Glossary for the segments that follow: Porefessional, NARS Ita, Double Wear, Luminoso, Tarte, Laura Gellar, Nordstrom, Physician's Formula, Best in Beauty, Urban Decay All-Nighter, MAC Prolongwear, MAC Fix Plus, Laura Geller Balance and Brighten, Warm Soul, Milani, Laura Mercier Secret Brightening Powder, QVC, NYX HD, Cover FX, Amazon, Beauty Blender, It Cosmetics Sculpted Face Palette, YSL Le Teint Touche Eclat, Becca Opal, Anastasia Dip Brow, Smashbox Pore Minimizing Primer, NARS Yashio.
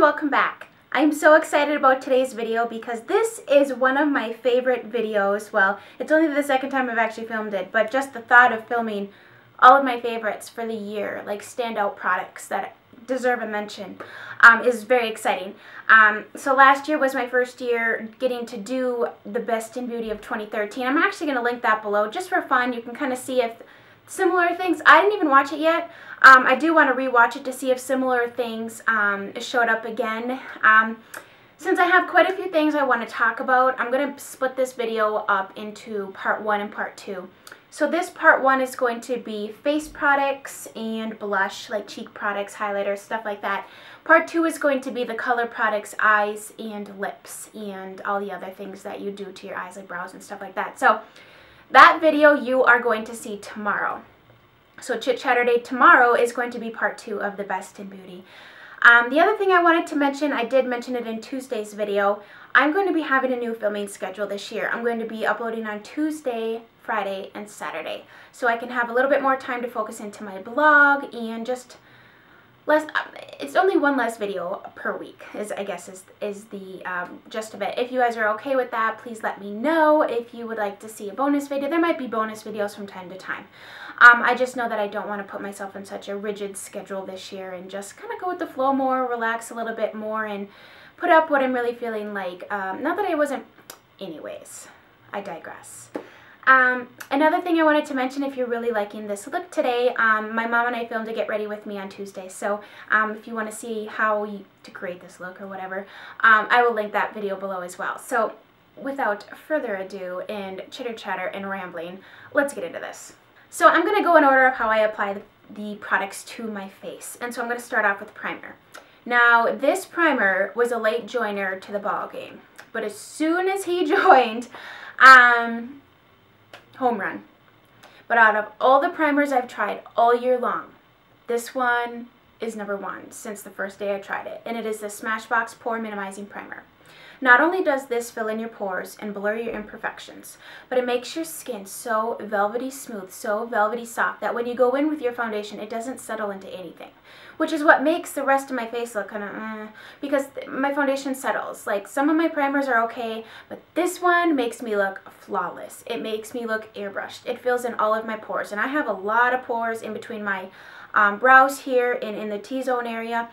and welcome back. I'm so excited about today's video because this is one of my favorite videos. Well, it's only the second time I've actually filmed it, but just the thought of filming all of my favorites for the year, like standout products that deserve a mention, is very exciting. So last year was my first year getting to do the Best in Beauty of 2013. I'm actually going to link that below just for fun. You can kind of see if similar things. I didn't even watch it yet. I do want to rewatch it to see if similar things showed up again. Since I have quite a few things I want to talk about, I'm going to split this video up into part one and part two. So this part one is going to be face products and blush, like cheek products, highlighters, stuff like that. Part two is going to be the color products, eyes and lips, and all the other things that you do to your eyes, like brows and stuff like that. So that video you are going to see tomorrow. So Chit Chatter Day tomorrow is going to be part two of the Best in Beauty. The other thing I wanted to mention, I did mention it in Tuesday's video, I'm going to be having a new filming schedule this year. I'm going to be uploading on Tuesday, Friday, and Saturday. So I can have a little bit more time to focus into my blog and just less, it's only one less video per week, is the gist of it. If you guys are okay with that, please let me know if you would like to see a bonus video. There might be bonus videos from time to time. I just know that I don't want to put myself in such a rigid schedule this year and just kind of go with the flow more, relax a little bit more, and put up what I'm really feeling like. Not that I wasn't, anyways, I digress. Another thing I wanted to mention, if you're really liking this look today, my mom and I filmed a Get Ready With Me on Tuesday, so if you want to see how to create this look or whatever, I will link that video below as well. So without further ado and chitter chatter and rambling, let's get into this. So I'm going to go in order of how I apply the products to my face, and so I'm going to start off with primer. Now, this primer was a late joiner to the ball game, but as soon as he joined, home run. But out of all the primers I've tried all year long, this one is number one since the first day I tried it, and it is the Smashbox Pore Minimizing Primer. Not only does this fill in your pores and blur your imperfections, but it makes your skin so velvety smooth, so velvety soft, that when you go in with your foundation, it doesn't settle into anything, which is what makes the rest of my face look kind of because my foundation settles. Like, some of my primers are okay, but this one makes me look flawless. It makes me look airbrushed. It fills in all of my pores, and I have a lot of pores in between my brows here and in the T-zone area.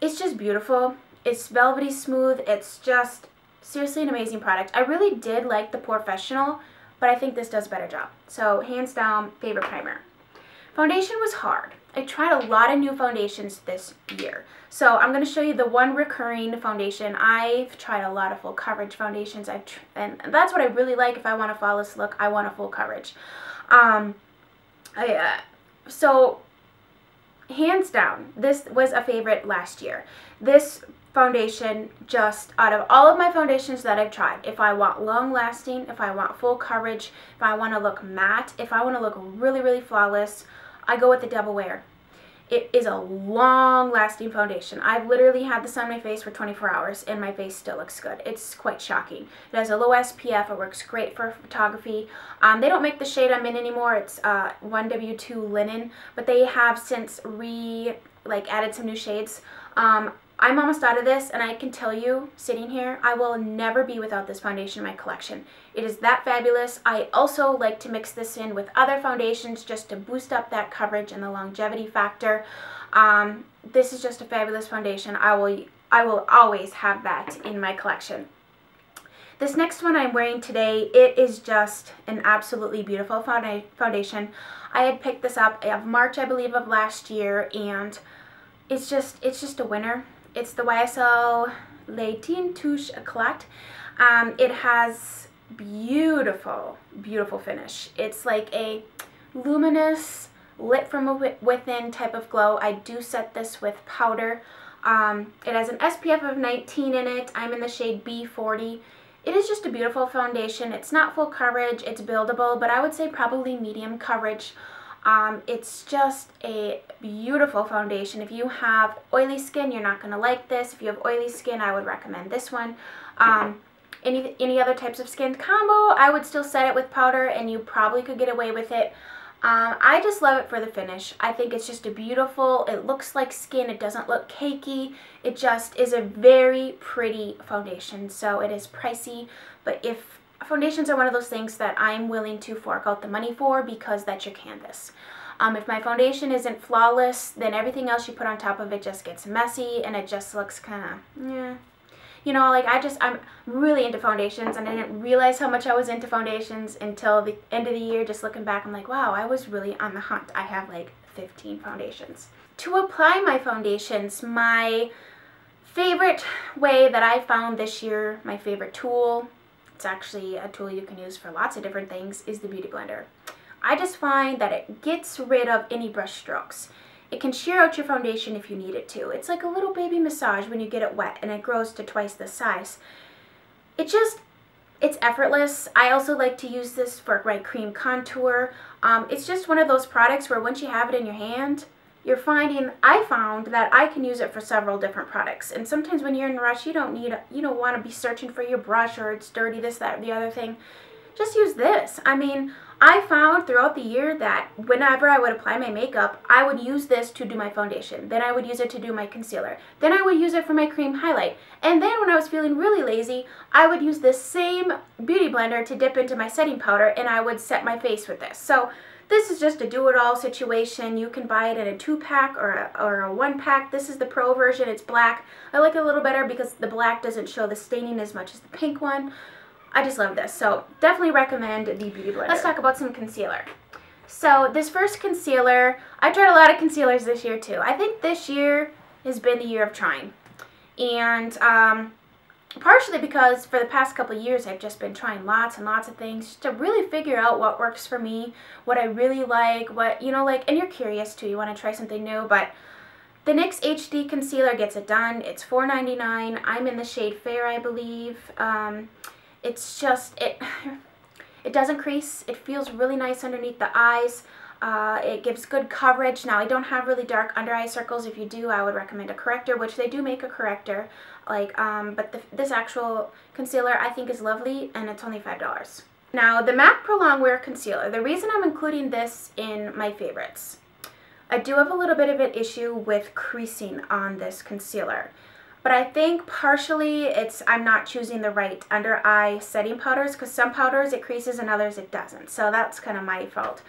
It's just beautiful. It's velvety smooth. It's just seriously an amazing product. I really did like the Porefessional, but I think this does a better job. So hands down, favorite primer. Foundation was hard. I tried a lot of new foundations this year. So I'm going to show you the one recurring foundation. I've tried a lot of full coverage foundations, and that's what I really like. If I want a flawless look, I want a full coverage. So hands down, this was a favorite last year. This foundation, just out of all of my foundations that I've tried, if I want long lasting, if I want full coverage, if I want to look matte, if I want to look really, really flawless, I go with the Double Wear. It is a long lasting foundation. I've literally had this on my face for 24 hours and my face still looks good. It's quite shocking. It has a low SPF. It works great for photography. They don't make the shade I'm in anymore. It's 1W2 linen, but they have since added some new shades. I'm almost out of this, and I can tell you, sitting here, I will never be without this foundation in my collection. It is that fabulous. I also like to mix this in with other foundations just to boost up that coverage and the longevity factor. This is just a fabulous foundation. I will always have that in my collection. This next one I'm wearing today, it is just an absolutely beautiful foundation. I had picked this up in March, I believe, of last year, and it's just a winner. It's the YSL Le Teint Touche Eclat. It has beautiful, beautiful finish. It's like a luminous, lit from within type of glow. I do set this with powder. It has an SPF of 19 in it. I'm in the shade B40. It is just a beautiful foundation. It's not full coverage. It's buildable, but I would say probably medium coverage. It's just a beautiful foundation. If you have oily skin, you're not going to like this. If you have oily skin, I would recommend this one. Any other types of skin combo, I would still set it with powder, and you probably could get away with it. I just love it for the finish. I think it's just a beautiful, it looks like skin, it doesn't look cakey, it just is a very pretty foundation. So it is pricey, but if foundations are one of those things that I'm willing to fork out the money for, because that's your canvas. If my foundation isn't flawless, then everything else you put on top of it just gets messy and it just looks kind of, yeah. You know, like I'm really into foundations, and I didn't realize how much I was into foundations until the end of the year. Just looking back, I'm like, wow, I was really on the hunt. I have like 15 foundations. To apply my foundations, my favorite way that I found this year, my favorite tool, it's actually a tool you can use for lots of different things, is the Beauty Blender. I just find that it gets rid of any brush strokes. It can shear out your foundation if you need it to. It's like a little baby massage when you get it wet, and it grows to twice the size. It just, it's effortless. I also like to use this for like cream contour. It's just one of those products where once you have it in your hand, you're finding, I found that I can use it for several different products. And sometimes when you're in a rush, you don't want to be searching for your brush, or it's dirty, this, that, the other thing. Just use this. I mean, I found throughout the year that whenever I would apply my makeup, I would use this to do my foundation. Then I would use it to do my concealer. Then I would use it for my cream highlight. And then when I was feeling really lazy, I would use this same Beauty Blender to dip into my setting powder, and I would set my face with this. So this is just a do-it-all situation. You can buy it in a 2-pack or a 1-pack. This is the pro version. It's black. I like it a little better because the black doesn't show the staining as much as the pink one. I just love this, so definitely recommend the Beauty Blender. Let's talk about some concealer. So this first concealer, I tried a lot of concealers this year too. I think this year has been the year of trying. And partially because for the past couple of years I've just been trying lots and lots of things just to really figure out what works for me, what I really like, what, you know, like, and you're curious too, you want to try something new, but the NYX HD concealer gets it done. It's $4.99. I'm in the shade Fair, I believe. It's just, it doesn't crease, it feels really nice underneath the eyes, it gives good coverage. Now I don't have really dark under eye circles. If you do, I would recommend a corrector, which they do make a corrector, like, but this actual concealer I think is lovely, and it's only $5. Now the MAC Prolongwear Concealer, the reason I'm including this in my favorites, I do have a little bit of an issue with creasing on this concealer. But I think partially it's I'm not choosing the right under eye setting powders, because some powders it creases and others it doesn't. So that's kind of my fault.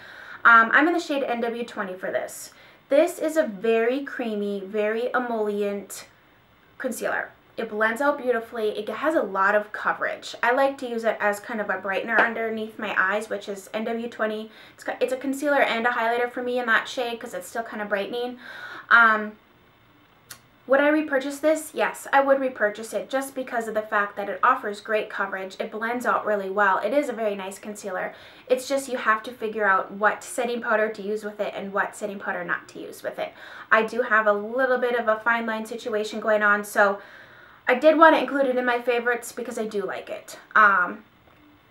I'm in the shade NW20 for this. This is a very creamy, very emollient concealer. It blends out beautifully. It has a lot of coverage. I like to use it as kind of a brightener underneath my eyes, which is NW20. It's a concealer and a highlighter for me in that shade because it's still kind of brightening. Would I repurchase this? Yes, I would repurchase it just because of the fact that it offers great coverage. It blends out really well. It is a very nice concealer. It's just you have to figure out what setting powder to use with it and what setting powder not to use with it. I do have a little bit of a fine line situation going on, so I did want to include it in my favorites because I do like it. And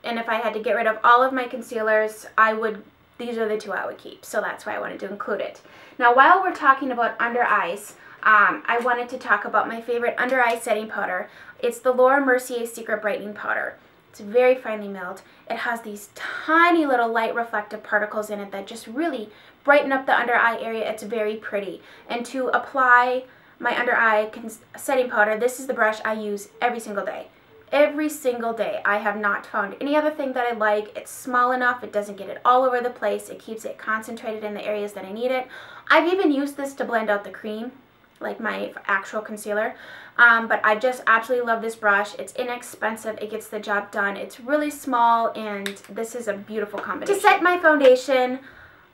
if I had to get rid of all of my concealers, I would. These are the two I would keep, so that's why I wanted to include it. Now, while we're talking about under eyes, I wanted to talk about my favorite under eye setting powder. It's the Laura Mercier Secret Brightening Powder. It's very finely milled. It has these tiny little light reflective particles in it that just really brighten up the under eye area. It's very pretty. And to apply my under eye setting powder, this is the brush I use every single day. Every single day. I have not found any other thing that I like. It's small enough. It doesn't get it all over the place. It keeps it concentrated in the areas that I need it. I've even used this to blend out the cream, like my actual concealer, but I just absolutely love this brush. It's inexpensive, it gets the job done, it's really small, and this is a beautiful combination. To set my foundation,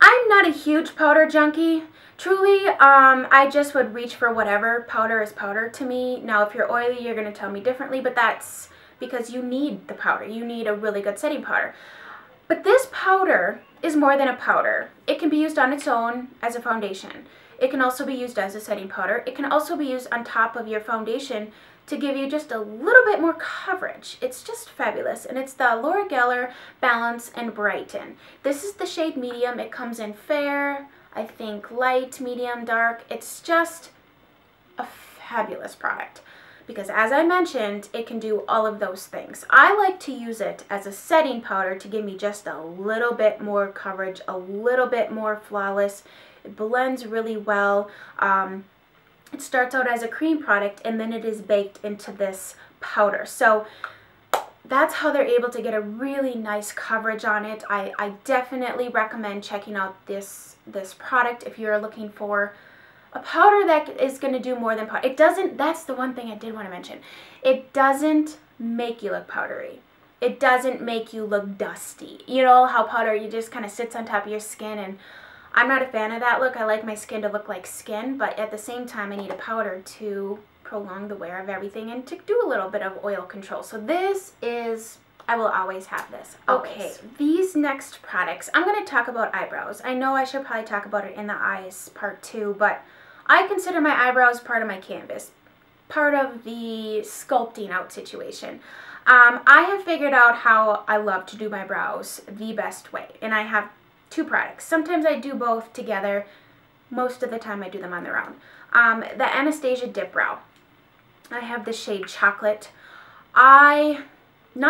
I'm not a huge powder junkie. Truly, I just would reach for whatever. Powder is powder to me. Now, if you're oily, you're going to tell me differently, but that's because you need the powder. You need a really good setting powder. But this powder is more than a powder. It can be used on its own as a foundation. It can also be used as a setting powder. It can also be used on top of your foundation to give you just a little bit more coverage. It's just fabulous, and it's the Laura Geller Balance and Brighten. This is the shade medium. It comes in fair, I think light, medium, dark. It's just a fabulous product. because as I mentioned, it can do all of those things. I like to use it as a setting powder to give me just a little bit more coverage, a little bit more flawless. It blends really well. It starts out as a cream product and then it is baked into this powder. So that's how they're able to get a really nice coverage on it. I definitely recommend checking out this product if you're looking for a powder that is going to do more than powder. It doesn't, that's the one thing I did want to mention. It doesn't make you look powdery. It doesn't make you look dusty. You know how powder, you just kind of sits on top of your skin, and I'm not a fan of that look. I like my skin to look like skin, but at the same time I need a powder to prolong the wear of everything and to do a little bit of oil control. So this is, I will always have this. Always. Okay, these next products, I'm going to talk about eyebrows. I know I should probably talk about it in the eyes part 2, but I consider my eyebrows part of my canvas, part of the sculpting out situation. I have figured out how I love to do my brows the best way, and I have two products. Sometimes I do both together. Most of the time I do them on their own. The Anastasia Dip Brow. I have the shade Chocolate. Not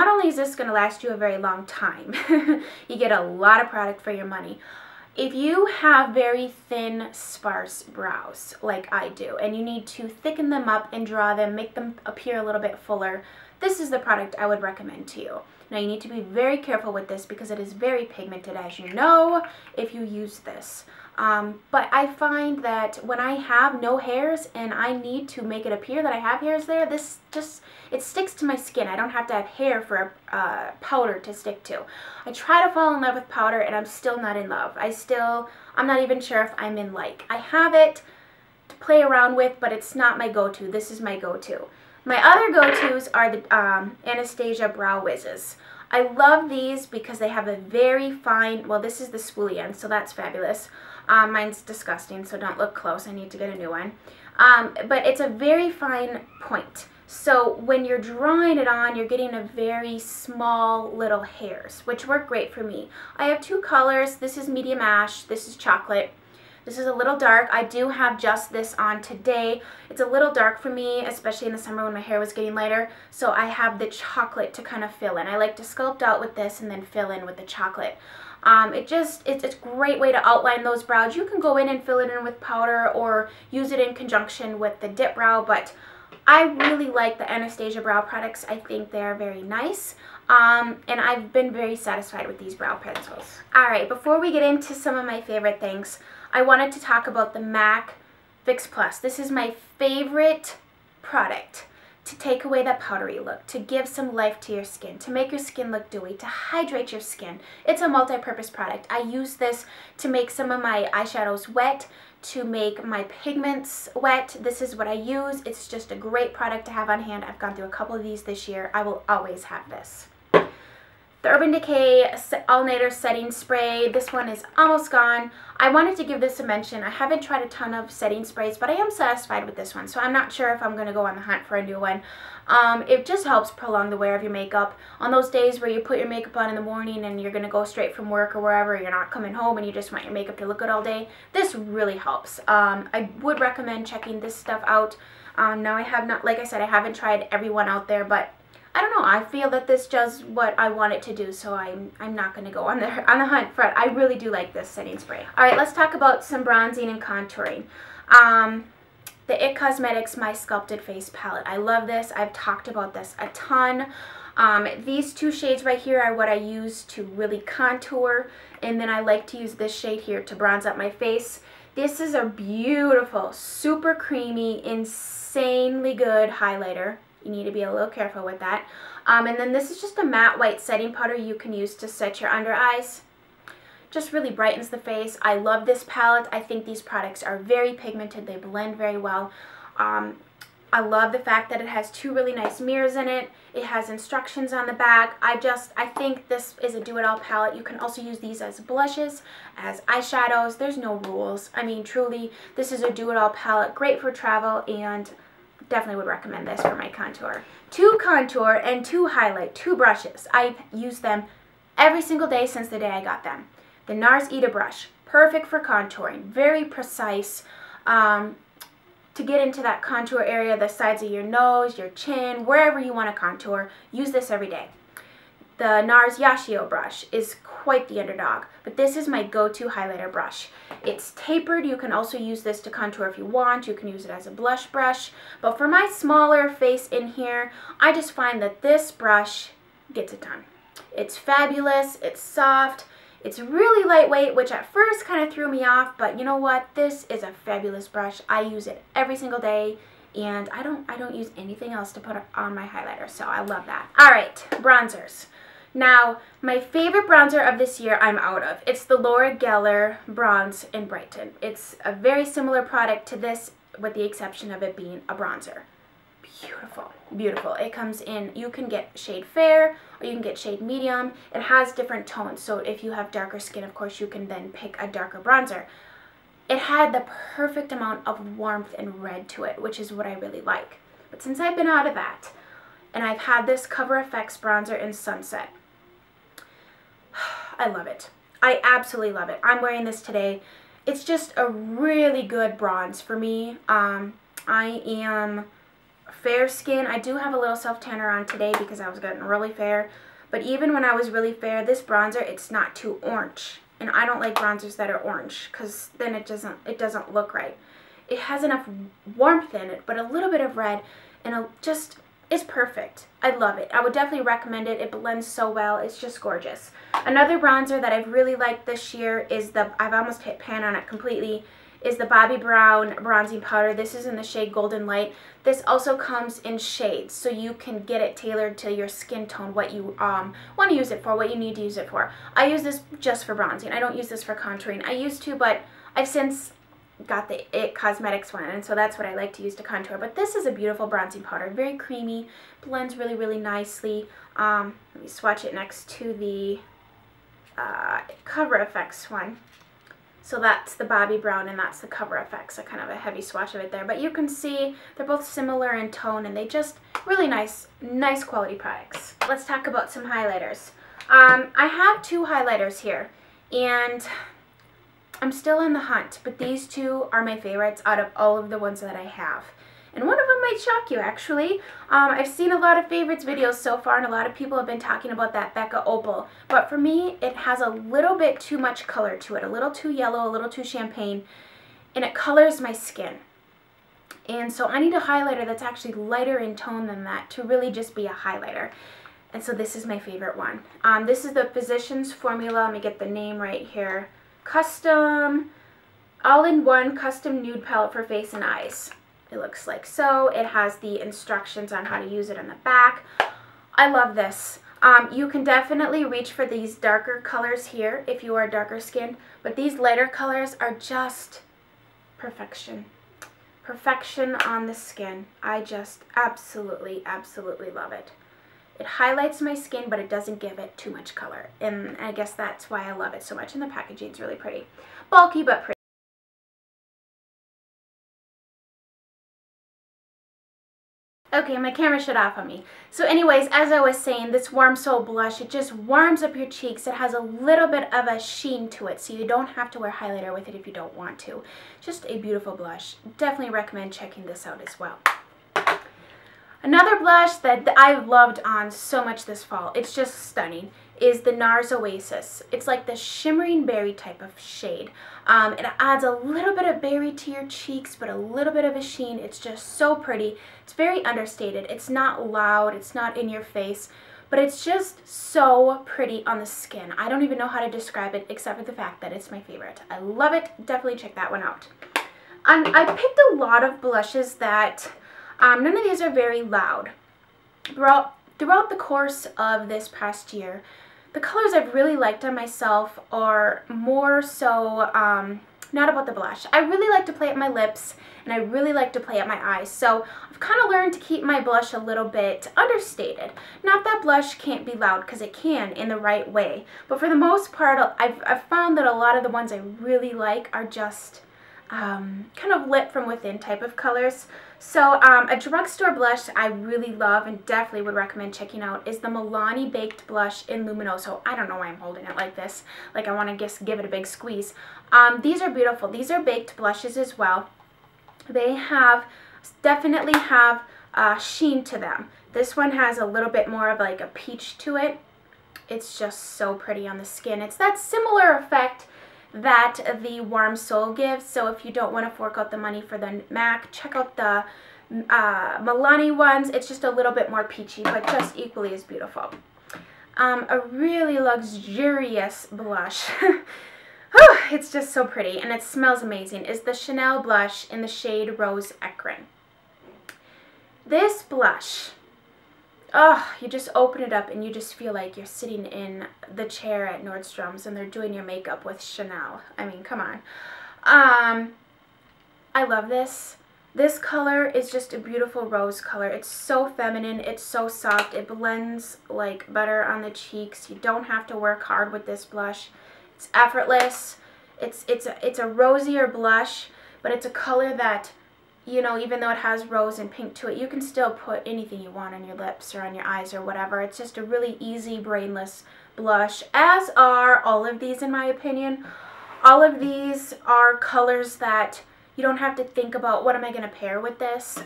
only is this going to last you a very long time, you get a lot of product for your money. If you have very thin, sparse brows, like I do, and you need to thicken them up and draw them, make them appear a little bit fuller, this is the product I would recommend to you. Now, you need to be very careful with this because it is very pigmented, as you know, if you use this. But I find that when I have no hairs and I need to make it appear that I have hairs there, this just, it sticks to my skin. I don't have to have hair for a powder to stick to. I try to fall in love with powder and I'm still not in love. I'm not even sure if I'm in like. I have it to play around with, but it's not my go-to. This is my go-to. My other go-tos are the Anastasia Brow Wizes. I love these because they have a very fine, well, this is the swirly end, so that's fabulous. Mine's disgusting, so don't look close. I need to get a new one. But it's a very fine point. So when you're drawing it on, you're getting a very small little hairs, which work great for me. I have two colors. This is medium ash. This is chocolate. This is a little dark. I do have just this on today. It's a little dark for me, especially in the summer when my hair was getting lighter. So I have the chocolate to kind of fill in. I like to sculpt out with this and then fill in with the chocolate. It's a great way to outline those brows. You can go in and fill it in with powder or use it in conjunction with the dip brow, but I really like the Anastasia Brow products. I think they are very nice, and I've been very satisfied with these brow pencils. Alright, before we get into some of my favorite things, I wanted to talk about the MAC Fix Plus. This is my favorite product to take away that powdery look, to give some life to your skin, to make your skin look dewy, to hydrate your skin. It's a multi-purpose product. I use this to make some of my eyeshadows wet, to make my pigments wet. This is what I use. It's just a great product to have on hand. I've gone through a couple of these this year. I will always have this. The Urban Decay All-Nighter Setting Spray. This one is almost gone. I wanted to give this a mention. I haven't tried a ton of setting sprays, but I am satisfied with this one, so I'm not sure if I'm going to go on the hunt for a new one. It just helps prolong the wear of your makeup. On those days where you put your makeup on in the morning and you're going to go straight from work or wherever, you're not coming home and you just want your makeup to look good all day, this really helps. I would recommend checking this stuff out. Now I have not, like I said, I haven't tried everyone out there, but I don't know, I feel that this does what I want it to do, so I'm not going to go on the hunt for it. I really do like this setting spray. Alright, let's talk about some bronzing and contouring. The It Cosmetics My Sculpted Face Palette. I love this. I've talked about this a ton. These two shades right here are what I use to really contour, and then I like to use this shade here to bronze up my face. This is a beautiful, super creamy, insanely good highlighter. You need to be a little careful with that. And then this is just a matte white setting powder you can use to set your under eyes. Just really brightens the face. I love this palette. I think these products are very pigmented. They blend very well. I love the fact that it has two really nice mirrors in it. It has instructions on the back. I think this is a do-it-all palette. You can also use these as blushes, as eyeshadows. There's no rules. I mean, truly, this is a do-it-all palette. Great for travel, and definitely would recommend this for my contour. To contour and to highlight, two brushes. I've used them every single day since the day I got them. The NARS Ita brush, perfect for contouring, very precise. to get into that contour area, the sides of your nose, your chin, wherever you want to contour, use this every day. The NARS Yashio brush is quite the underdog, but this is my go-to highlighter brush. It's tapered. You can also use this to contour if you want. You can use it as a blush brush. But for my smaller face in here, I just find that this brush gets it done. It's fabulous. It's soft. It's really lightweight, which at first kind of threw me off, but you know what? This is a fabulous brush. I use it every single day, and I don't use anything else to put on my highlighter, so I love that. All right, bronzers. Now, my favorite bronzer of this year I'm out of. It's the Laura Geller Bronze in Brighton. It's a very similar product to this, with the exception of it being a bronzer. Beautiful, beautiful. It comes in, you can get shade fair, or you can get shade medium. It has different tones, so if you have darker skin, of course, you can then pick a darker bronzer. It had the perfect amount of warmth and red to it, which is what I really like. But since I've been out of that, and I've had this Cover FX bronzer in Sunset, I love it. I absolutely love it. I'm wearing this today. It's just a really good bronze for me. I am fair skin. I do have a little self tanner on today because I was getting really fair. But even when I was really fair, this bronzer, it's not too orange. And I don't like bronzers that are orange because then it doesn't look right. It has enough warmth in it, but a little bit of red, and it's perfect. I love it. I would definitely recommend it. It blends so well. It's just gorgeous. Another bronzer that I've really liked this year is the, I've almost hit pan on it completely, is the Bobbi Brown Bronzing Powder. This is in the shade Golden Light. This also comes in shades, so you can get it tailored to your skin tone, what you want to use it for, what you need to use it for. I use this just for bronzing. I don't use this for contouring. I used to, but I've since got the It Cosmetics one, and so that's what I like to use to contour. But this is a beautiful bronzing powder, very creamy, blends really, really nicely. Let me swatch it next to the Cover FX one. So that's the Bobbi Brown and that's the Cover FX, a kind of a heavy swatch of it there. But you can see they're both similar in tone, and they just really nice quality products. Let's talk about some highlighters. I have two highlighters here, and I'm still on the hunt, but these two are my favorites out of all of the ones that I have. And one of them might shock you, actually. I've seen a lot of favorites videos so far, and a lot of people have been talking about that Becca Opal. But for me, it has a little bit too much color to it, a little too yellow, a little too champagne, and it colors my skin. And so I need a highlighter that's actually lighter in tone than that to really just be a highlighter. And so this is my favorite one. This is the Physician's Formula. Let me get the name right here. Custom, all-in-one custom nude palette for face and eyes. It looks like so. It has the instructions on how to use it on the back. I love this. You can definitely reach for these darker colors here if you are darker skinned, but these lighter colors are just perfection. Perfection on the skin. I just absolutely, absolutely love it. It highlights my skin, but it doesn't give it too much color. And I guess that's why I love it so much. And the packaging is really pretty. Bulky, but pretty. Okay, my camera shut off on me. So anyways, as I was saying, this Warm Soul blush, it just warms up your cheeks. It has a little bit of a sheen to it, so you don't have to wear highlighter with it if you don't want to. Just a beautiful blush. Definitely recommend checking this out as well. Another blush that I've loved on so much this fall, it's just stunning, is the NARS Oasis. It's like the shimmering berry type of shade. It adds a little bit of berry to your cheeks, but a little bit of a sheen. It's just so pretty. It's very understated. It's not loud. It's not in your face. But it's just so pretty on the skin. I don't even know how to describe it except for the fact that it's my favorite. I love it. Definitely check that one out. I picked a lot of blushes that... none of these are very loud. Throughout the course of this past year, the colors I've really liked on myself are more so not about the blush. I really like to play at my lips, and I really like to play at my eyes. So I've kind of learned to keep my blush a little bit understated. Not that blush can't be loud, because it can in the right way. But for the most part, I've found that a lot of the ones I really like are just... kind of lit from within type of colors. So a drugstore blush I really love and definitely would recommend checking out is the Milani Baked Blush in Luminoso. I don't know why I'm holding it like this, like I want to just give it a big squeeze. These are beautiful. These are baked blushes as well. they have definitely have a sheen to them. This one has a little bit more of like a peach to it. It's just so pretty on the skin. It's that similar effect that the Warm Soul gives. So if you don't want to fork out the money for the MAC, check out the Milani ones. It's just a little bit more peachy, but just equally as beautiful. A really luxurious blush. It's just so pretty, and it smells amazing. It's the Chanel blush in the shade Rose Ecrin. This blush, oh, you just open it up and you just feel like you're sitting in the chair at Nordstrom's and they're doing your makeup with Chanel. I mean, come on. I love this. This color is just a beautiful rose color. It's so feminine. It's so soft. It blends like butter on the cheeks. You don't have to work hard with this blush. It's effortless. It's a rosier blush, but it's a color that, you know, even though it has rose and pink to it, you can still put anything you want on your lips or on your eyes or whatever. It's just a really easy, brainless blush, as are all of these, in my opinion. All of these are colors that you don't have to think about, what am I going to pair with this?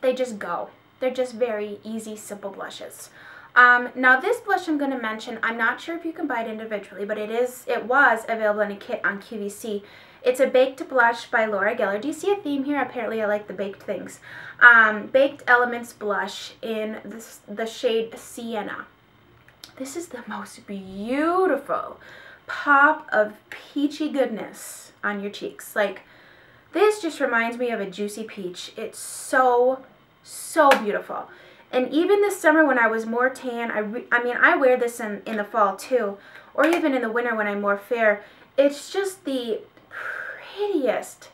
They just go. They're just very easy, simple blushes. Now this blush I'm going to mention, I'm not sure if you can buy it individually, but it was available in a kit on QVC. It's a baked blush by Laura Geller. Do you see a theme here? Apparently I like the baked things. Baked Elements blush in the shade Sienna. This is the most beautiful pop of peachy goodness on your cheeks. Like, this just reminds me of a juicy peach. It's so, so beautiful. And even this summer when I was more tan, I mean, I wear this in the fall too, or even in the winter when I'm more fair. It's just the prettiest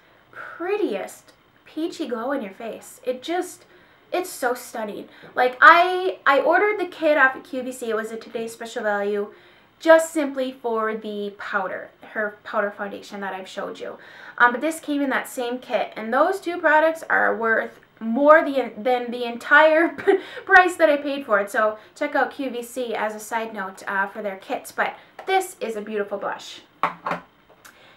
peachy glow in your face. It's so stunning. Like, I ordered the kit off at QVC. It was a Today's Special Value, just simply for the powder, her powder foundation that I've showed you. But this came in that same kit, and those two products are worth more than the entire price that I paid for it. So check out QVC as a side note for their kits. But this is a beautiful blush.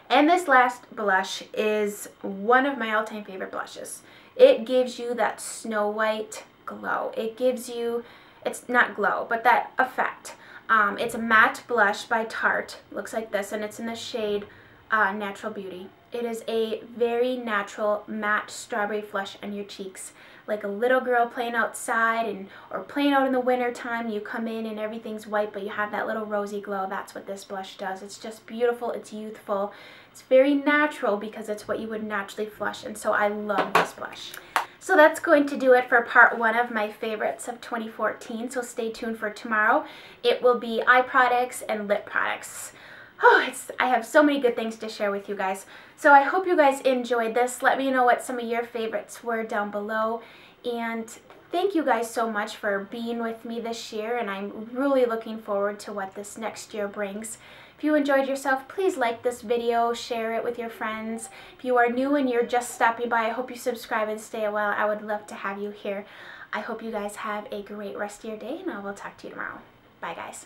And this last blush is one of my all-time favorite blushes. It gives you that snow white glow. It gives you, it's not glow, but that effect. It's a matte blush by Tarte. Looks like this, and it's in the shade Natural Beauty. It is a very natural matte strawberry flush on your cheeks. Like a little girl playing outside or playing out in the winter time. You come in and everything's white, but you have that little rosy glow. That's what this blush does. It's just beautiful. It's youthful. It's very natural because it's what you would naturally flush. And so I love this blush. So that's going to do it for part one of my favorites of 2014. So stay tuned for tomorrow. It will be eye products and lip products. Oh, I have so many good things to share with you guys. So I hope you guys enjoyed this. Let me know what some of your favorites were down below. And thank you guys so much for being with me this year. And I'm really looking forward to what this next year brings. If you enjoyed yourself, please like this video, share it with your friends. If you are new and you're just stopping by, I hope you subscribe and stay a while. I would love to have you here. I hope you guys have a great rest of your day, and I will talk to you tomorrow. Bye, guys.